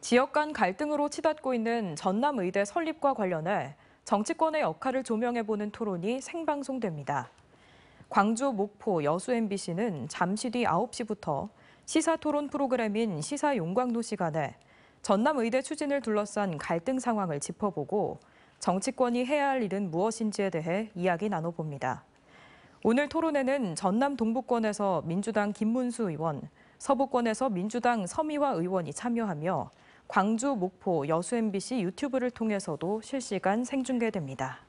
지역 간 갈등으로 치닫고 있는 전남의대 설립과 관련해 정치권의 역할을 조명해보는 토론이 생방송됩니다. 광주, 목포, 여수 MBC는 잠시 뒤 9시부터 시사토론 프로그램인 시사용광로 시간에 전남의대 추진을 둘러싼 갈등 상황을 짚어보고 정치권이 해야 할 일은 무엇인지에 대해 이야기 나눠봅니다. 오늘 토론에는 전남 동부권에서 민주당 김문수 의원, 서부권에서 민주당 서미화 의원이 참여하며 광주, 목포, 여수 MBC 유튜브를 통해서도 실시간 생중계됩니다.